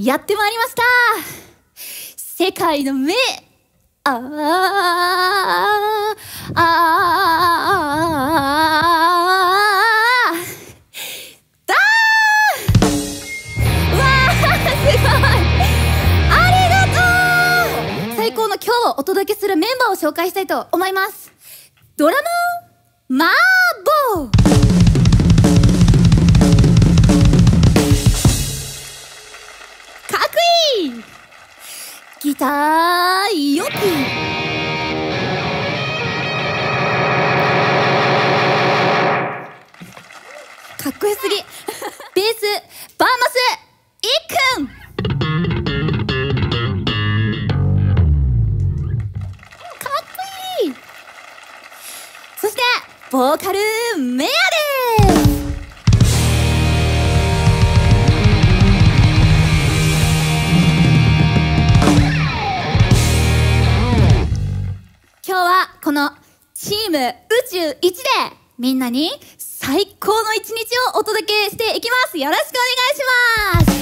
やってまいりました。世界の目ありがとう。最高の今日お届けするメンバーを紹介したいと思います。ドラムマーボー、ギターよく、かっこよすぎベースバーマスいっくん、かっこいい。そしてボーカルメアです。今日はこのチーム宇宙一でみんなに最高の一日をお届けしていきます。よろしくお願いします。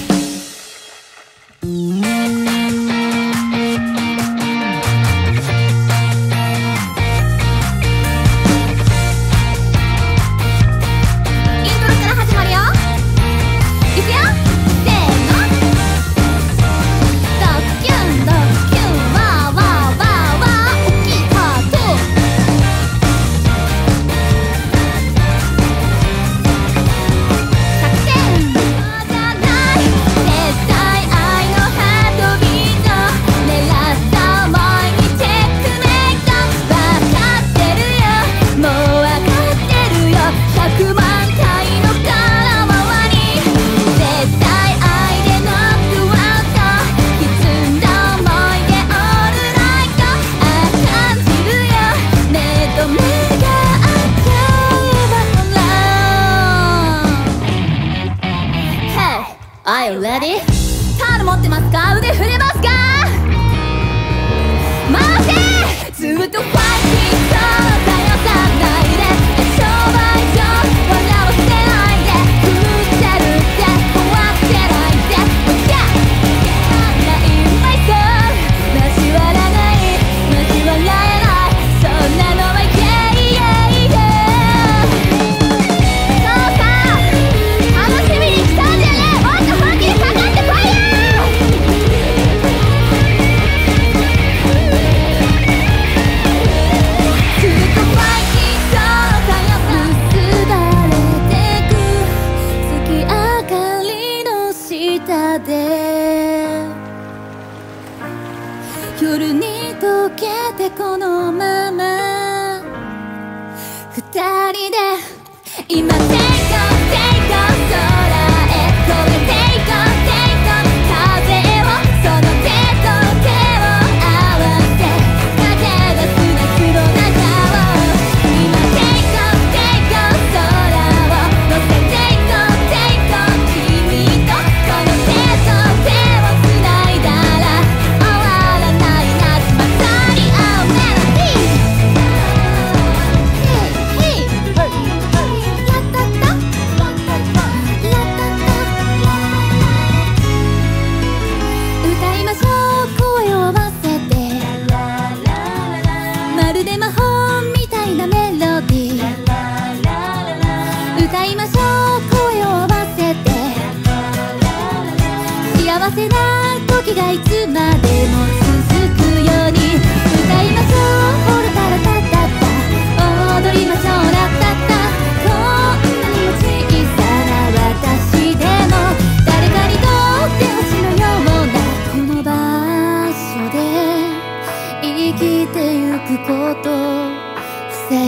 際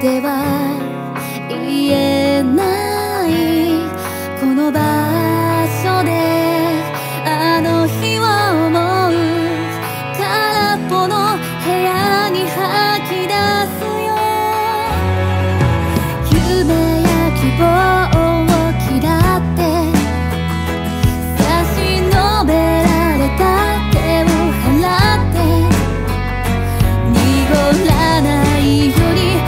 では言えないこの場所であの日を思う。空っぽの部屋に吐き出すよ。夢や希望を嫌って差し伸べられた手を払って濁らないように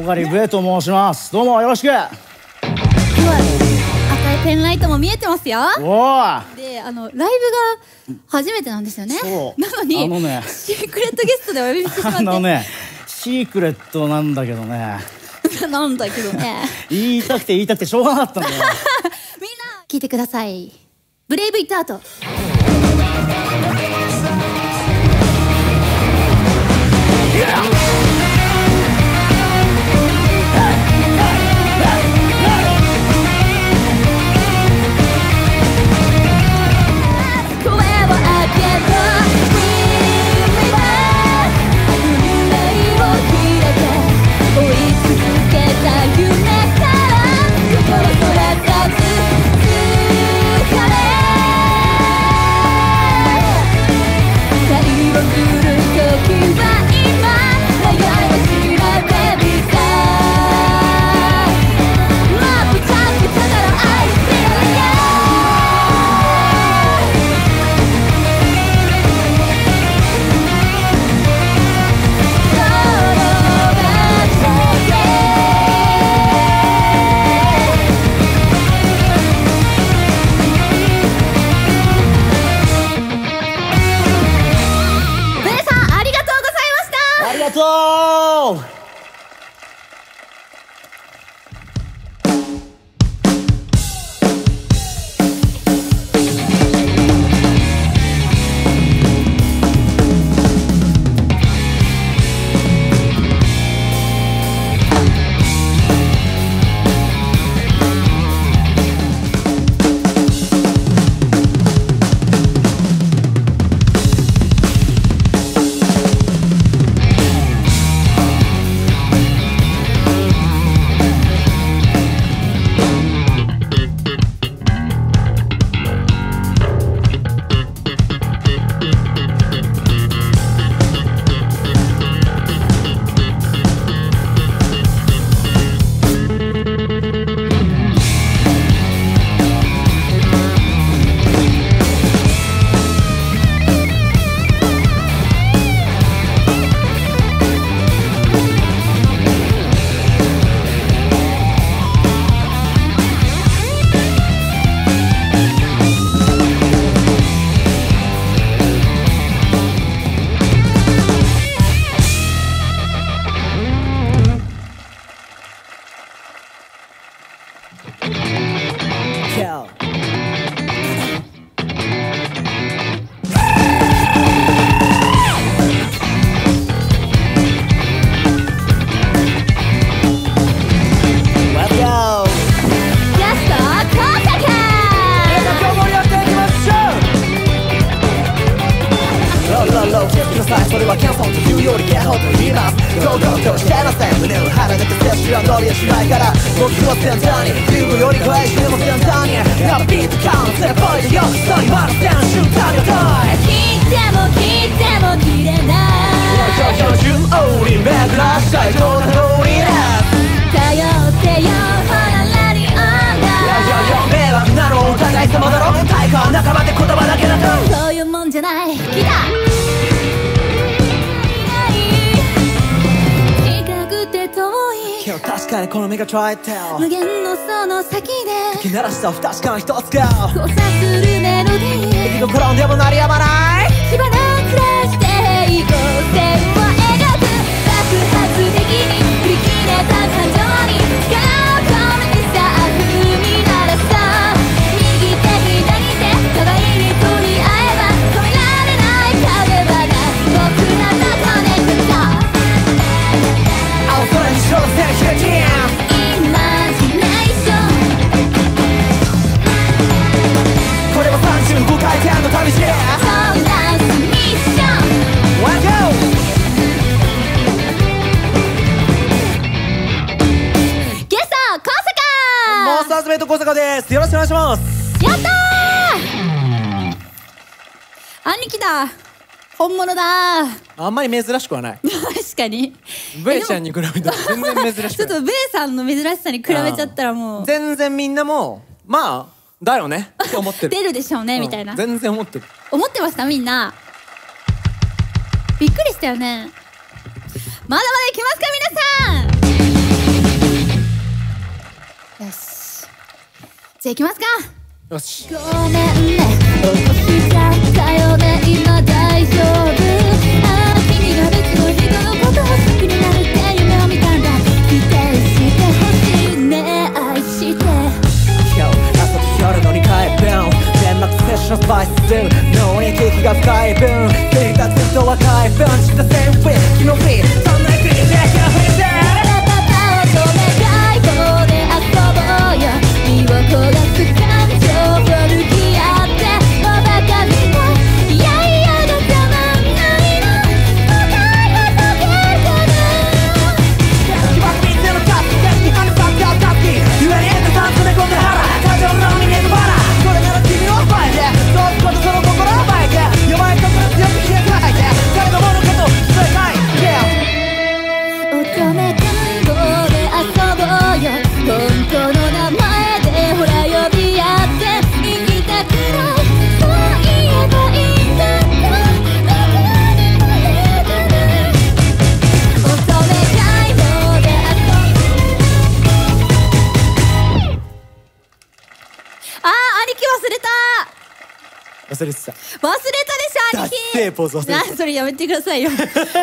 忘れブエと申します。どうもよろしく。今日は赤いペンライトも見えてますよ。で、ライブが初めてなんですよね。なのにシークレットゲストでお呼びしてしまって。シークレットなんだけどねなんだけどね言いたくて言いたくてしょうがなかったんだよ。みんな聞いてください。ブレイブイットアート。「旅をする時は今」こと言います。堂々としちゃいません。胸を張らなきゃ接種は乗りやしないから、僕をセンターに自分より怖い人もセンターになる。ビートカウンセルボイドよく人に笑ってる瞬間が遠い。聞いても聞いても切れない、俺と標準王に巡らしたいこの通りです。頼ってよほらラディオだ。迷惑なのお互い様だろ。大会は仲間って言葉だけだとそういうもんじゃない。来た今日確かにこの目が Try Tell 無限のその先で鳴らした不確かな一つが交差するメロディー。息の転んでも鳴りやまない。火花散らして平行線を描く。爆発的に振り切れた感情に力を込めてさあ踏み鳴らさ。右手左手互いに取り合えば止められない壁はない。僕らのコネクタ青空に挑戦。小坂です。よろしくお願いします。やったー。兄貴だ。本物だ。あんまり珍しくはない。確かに。ベイちゃんに比べたら全然珍しくない。ちょっとベイさんの珍しさに比べちゃったらもう。全然みんなもまあだよねって思ってる。出るでしょうね、みたいな。全然思ってる。思ってましたみんな。びっくりしたよね。まだまだいきますか皆さん。よし。じゃあ行きますか。よし。ごめんね、落としちゃったよね、今大丈夫。ああ、君が別の人のことを好きになるって夢を見たんだ。否定してほしいね、愛して。今日朝と夜の2回分全幕摂取のスパイスドゥ脳に息が深い分君がずっと若い分知ったセンフィー君のフィーそんなにフィーで今日フィーで「感情を抜き合ってもうバカみたい」「いやいやがたまんないの答えは溶けてる」「気はついてるかつてに話さんかったき」「ゆえにえたさんと猫で腹」「感情の海にえたばら」「これなら君を奪えて」「どうすことその心を奪えて」「弱いところ強く開かないで」「誰のものかと伝えたい」「乙女単語で遊ぼうよ」「本当の名前忘れてたでしょ兄貴。それやめてくださいよ。やめてくださ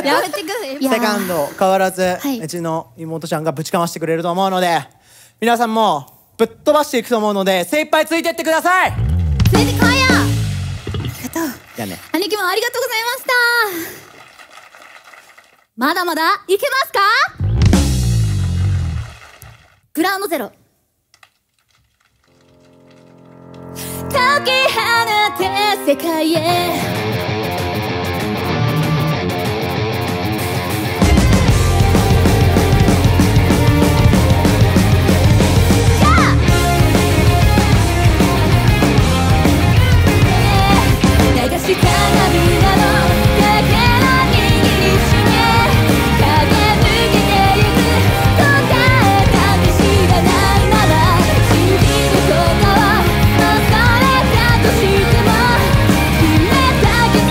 い。セカンド変わらず、はい、うちの妹ちゃんがぶちかましてくれると思うので、皆さんもぶっ飛ばしていくと思うので精一杯ついてってください。ついてこいよ。ありがとう。じゃあね。兄貴もありがとうございました。まだまだいけますか。グラウンドゼロ解き放て世界へ。流した涙のかけらにして影抜けてゆく答えなんて知らないなら信じることは。「それだとしても決めたけど」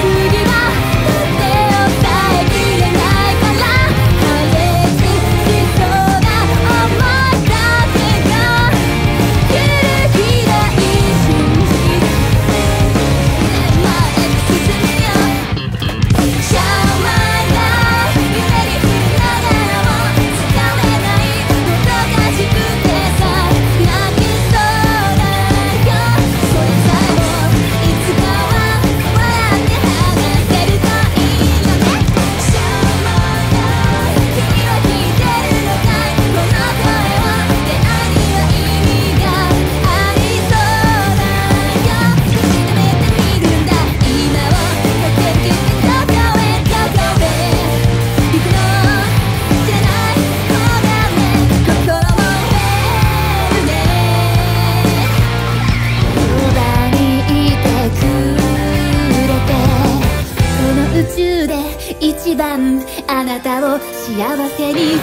たを幸せにする。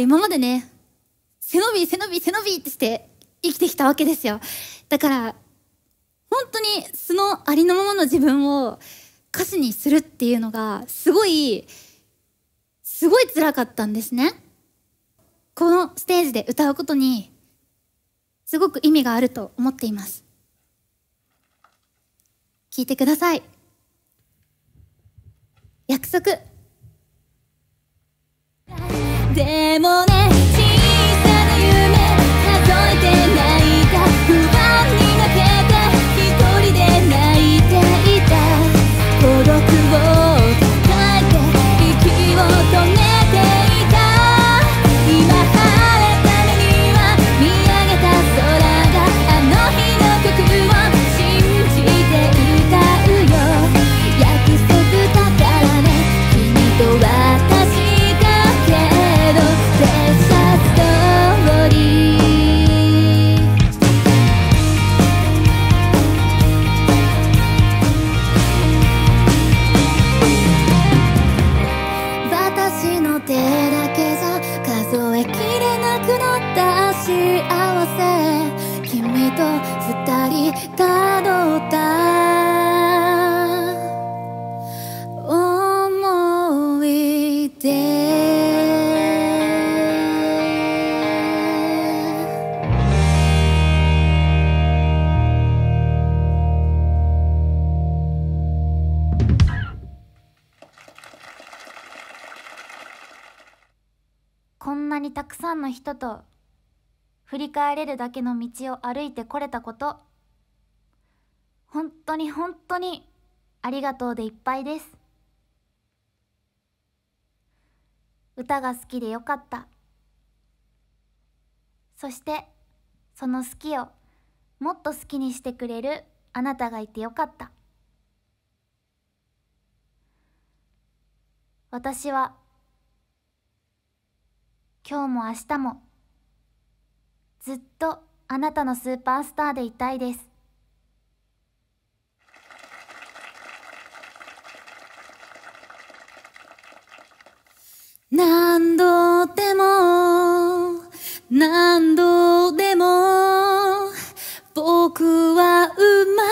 今までね、背伸び背伸び背伸びってして生きてきたわけですよ。だから本当に素のありのままの自分を歌詞にするっていうのがすごい辛かったんですね。このステージで歌うことにすごく意味があると思っています。聴いてください。約束。でもね、小さな夢数えて泣いた。不安に負けて一人で泣いていた。孤独を抱えて息を止めていた。今晴れた目には見上げた空が、あの日の曲を信じて歌うよ。約束だからね、君と私。こんなにたくさんの人と振り返れるだけの道を歩いてこれたこと、本当に本当にありがとうでいっぱいです。歌が好きでよかった。そしてその好きをもっと好きにしてくれるあなたがいてよかった。私は今日も明日もずっとあなたのスーパースターでいたいです。何度でも何度でも僕は生まれ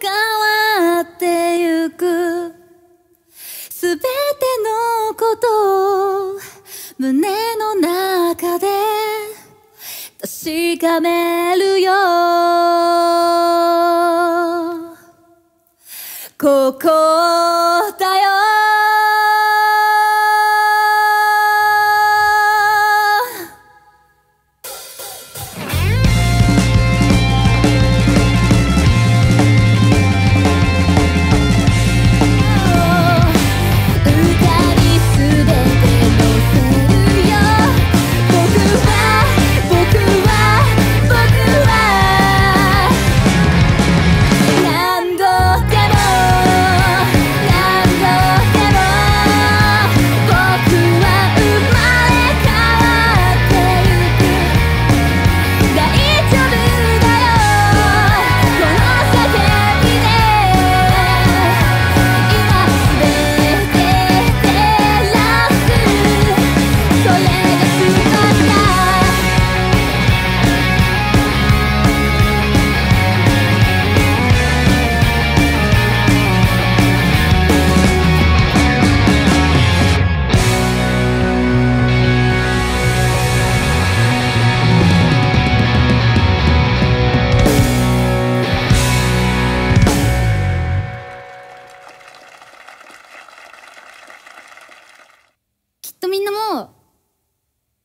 変わってゆく。すべてのことを胸の中で確かめるよ。ここだよ。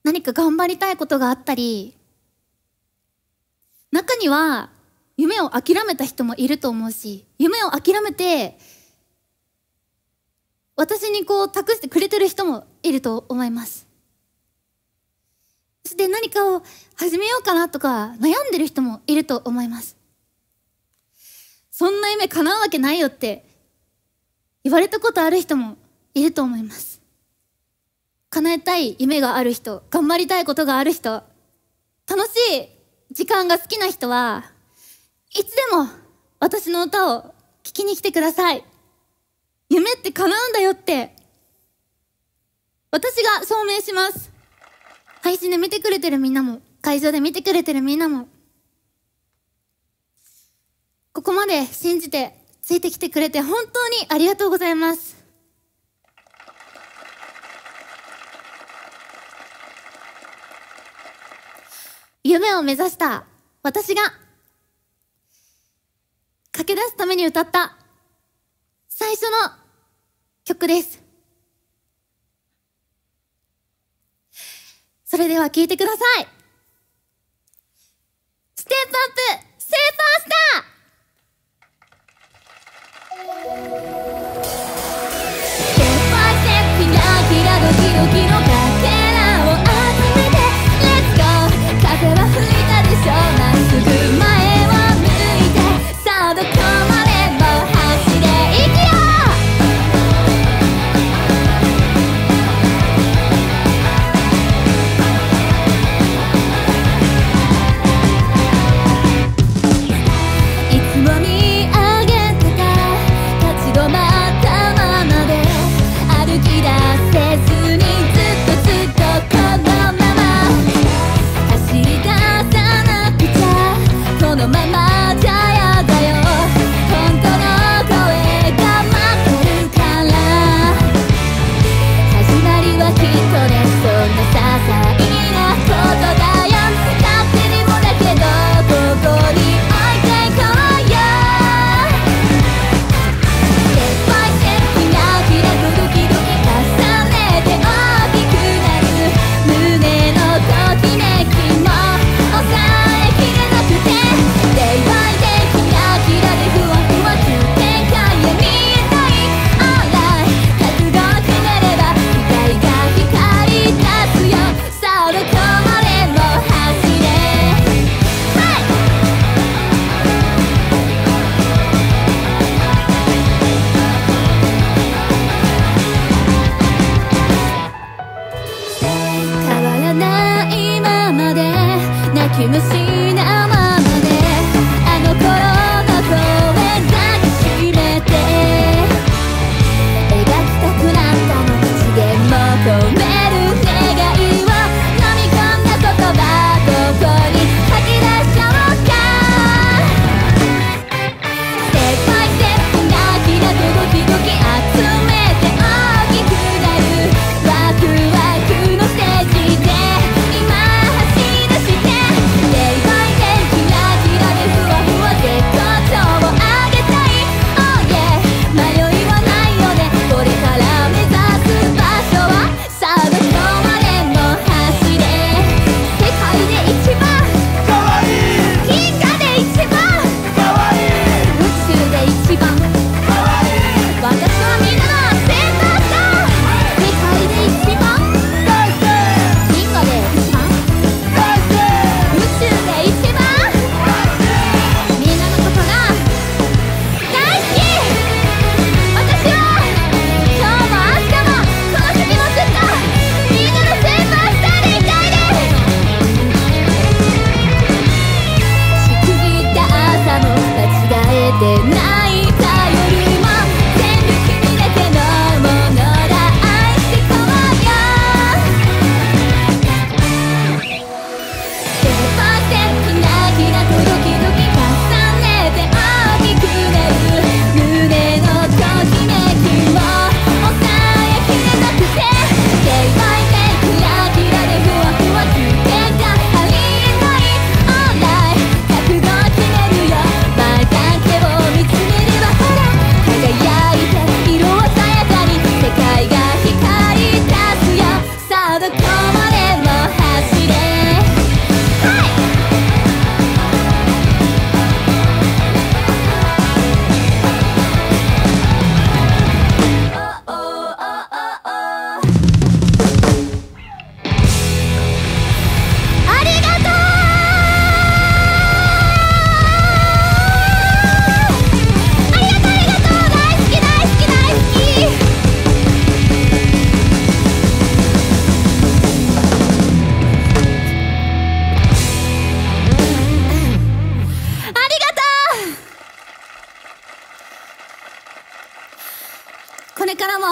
何か頑張りたいことがあったり、中には夢を諦めた人もいると思うし、夢を諦めて私にこう託してくれてる人もいると思います。そして何かを始めようかなとか悩んでる人もいると思います。そんな夢叶うわけないよって言われたことある人もいると思います。叶えたい夢がある人、頑張りたいことがある人、楽しい時間が好きな人はいつでも私の歌を聴きに来てください。夢って叶うんだよって私が証明します。配信で見てくれてるみんなも、会場で見てくれてるみんなも、ここまで信じてついてきてくれて本当にありがとうございます。夢を目指した私が駆け出すために歌った最初の曲です。それでは聴いてください。ステップアップスーパースター。ステップバイステップ、キラキラドキドキのかけらを集めてレッツゴー。風は吹いたでしょ、まっすぐ前を向いて、さあどこまで止まったままで歩き出せずにずっと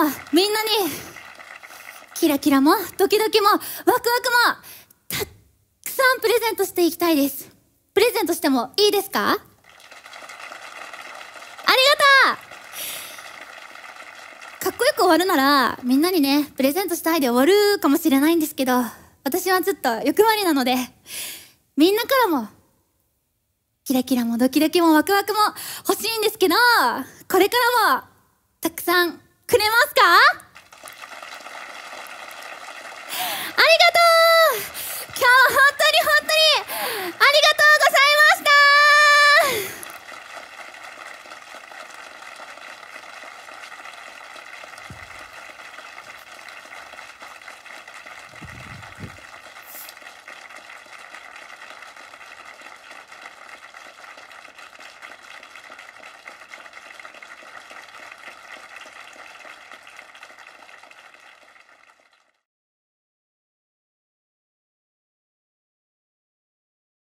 もみんなにキラキラもドキドキもワクワクもたっくさんプレゼントしていきたいです。プレゼントしてもいいですか？ありがとう。かっこよく終わるならみんなにねプレゼントしたいで終わるかもしれないんですけど、私はちょっと欲張りなのでみんなからもキラキラもドキドキもワクワクも欲しいんですけど、これからもたくさんくれますか？